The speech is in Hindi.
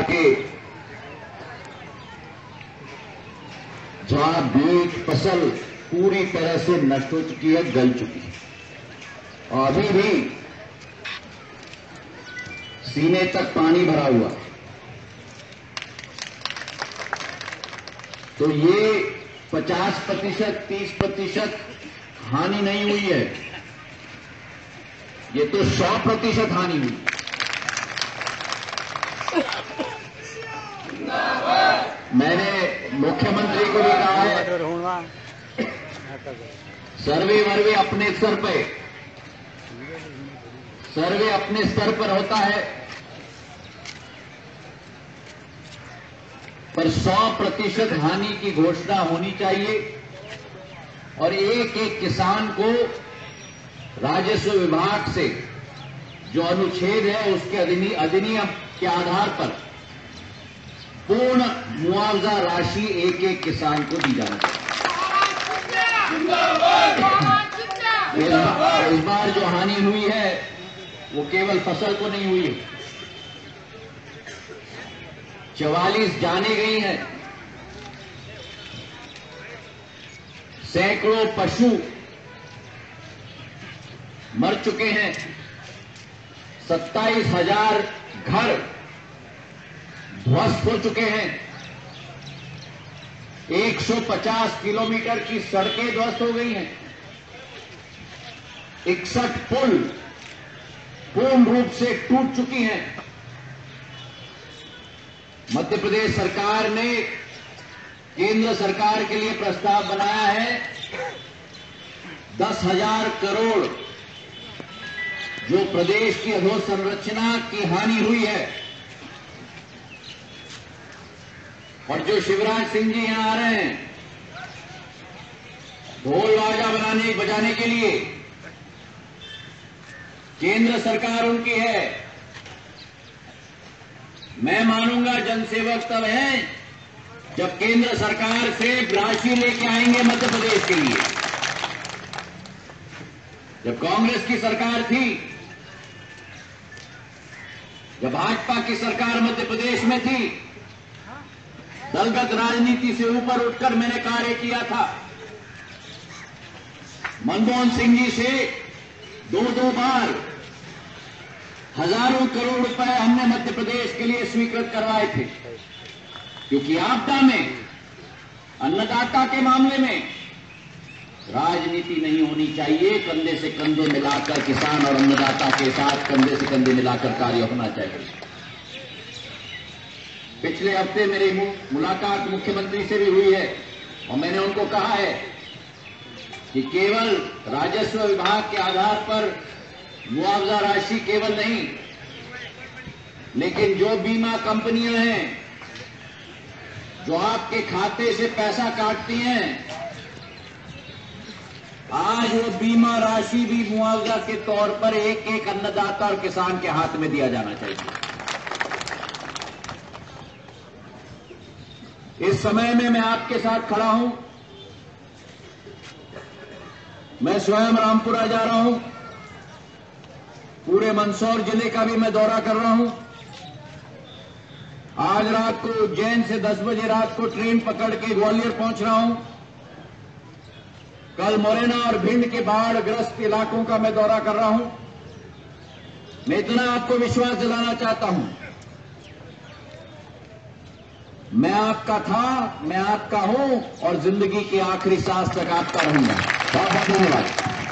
प्रकार के जहां बीज फसल पूरी तरह से नष्ट हो चुकी है, गल चुकी है और अभी भी सीने तक पानी भरा हुआ। तो ये 50% 30% हानि नहीं हुई है, ये तो 100% हानि हुई। मैंने मुख्यमंत्री को भी कहा है सर्वे अपने स्तर पे, सर्वे अपने स्तर पर होता है, पर 100% हानि की घोषणा होनी चाहिए और एक एक किसान को राजस्व विभाग से जो अनुच्छेद है उसके अधिनियम के आधार पर पूर्ण मुआवजा राशि एक एक किसान को दी जानी चाहिए। इस बार जो हानि हुई है वो केवल फसल को नहीं हुई है, 44 जाने गई हैं, सैकड़ों पशु मर चुके हैं, 27,000 घर ध्वस्त हो चुके हैं, 150 किलोमीटर की सड़कें ध्वस्त हो गई हैं, 61 पुल पूर्ण रूप से टूट चुकी हैं। मध्य प्रदेश सरकार ने केंद्र सरकार के लिए प्रस्ताव बनाया है 10,000 करोड़ जो प्रदेश की अधोसंरचना की हानि हुई है। और जो शिवराज सिंह जी यहां आ रहे हैं ढोल बाजा बजाने के लिए, केंद्र सरकार उनकी है। मैं मानूंगा जनसेवक तब हैं जब केंद्र सरकार से राशि लेके आएंगे मध्य प्रदेश के लिए। जब कांग्रेस की सरकार थी, जब भाजपा की सरकार मध्य प्रदेश में थी, दलगत राजनीति से ऊपर उठकर मैंने कार्य किया था। मनमोहन सिंह जी से 2-2 बार हजारों करोड़ रुपए हमने मध्य प्रदेश के लिए स्वीकृत करवाए थे, क्योंकि आपदा में, अन्नदाता के मामले में राजनीति नहीं होनी चाहिए। कंधे से कंधे मिलाकर किसान और अन्नदाता के साथ कंधे से कंधे मिलाकर कार्य होना चाहिए। पिछले हफ्ते मेरी मुलाकात मुख्यमंत्री से भी हुई है और मैंने उनको कहा है कि केवल राजस्व विभाग के आधार पर मुआवजा राशि केवल नहीं, लेकिन जो बीमा कंपनियां हैं जो आपके खाते से पैसा काटती हैं, आज वो बीमा राशि भी मुआवजा के तौर पर एक एक अन्नदाता और किसान के हाथ में दिया जाना चाहिए। इस समय में मैं आपके साथ खड़ा हूं, मैं स्वयं रामपुरा जा रहा हूं, पूरे मंदसौर जिले का भी मैं दौरा कर रहा हूं। आज रात को उज्जैन से 10 बजे रात को ट्रेन पकड़ के ग्वालियर पहुंच रहा हूं। कल मुरैना और भिंड के बाढ़ग्रस्त इलाकों का मैं दौरा कर रहा हूं। मैं इतना आपको विश्वास दिलाना चाहता हूं, मैं आपका था, मैं आपका हूं और जिंदगी के आखिरी सांस तक आपका रहूंगा। बहुत बहुत धन्यवाद।